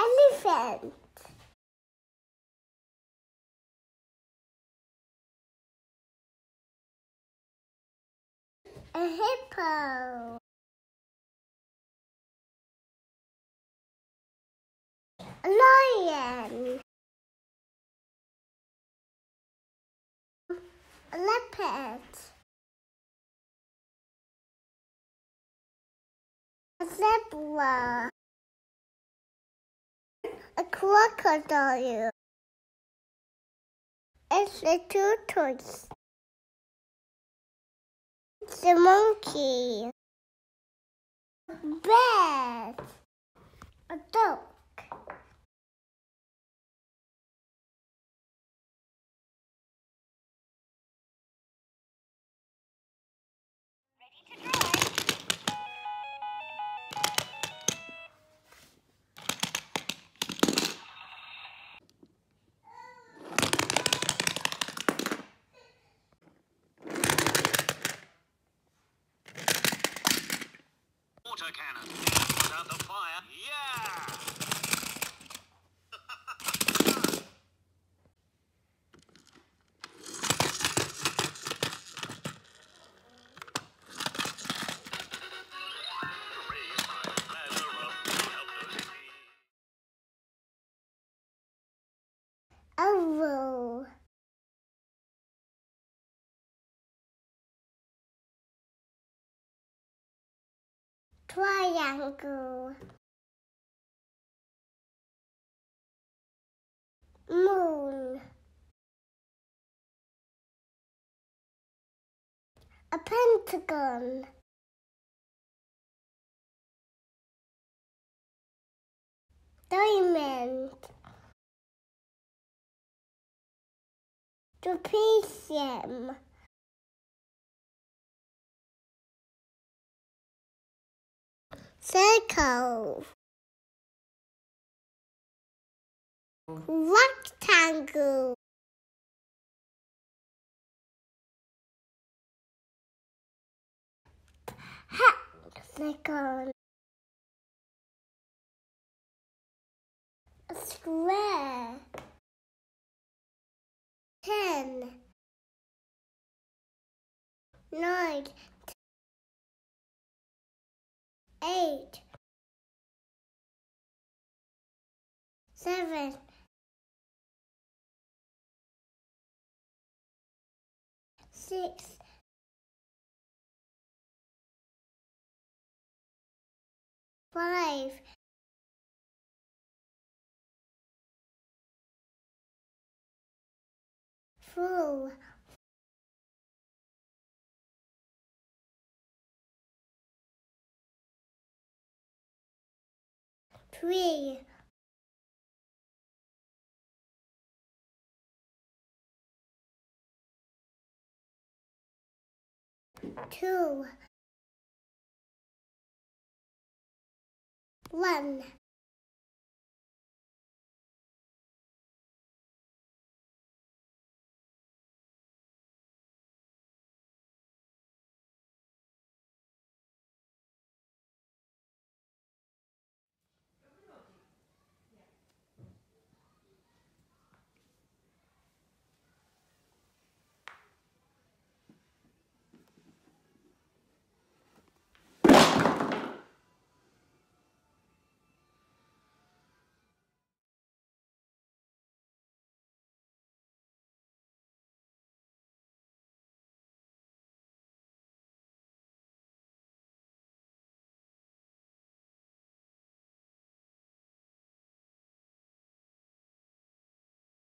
elephant. A hippo. A lion. A leopard. A zebra. A crocodile. It's the tortoise. It's a monkey. A bear. A dog. Water cannon. Out the fire. Yeah. Arrow. Triangle. Moon. A pentagon. Diamond. Trapezium. Circle. Rectangle. Hexagon. A square. 10 9. 8 7. Six. Five. Four. Three. 2 1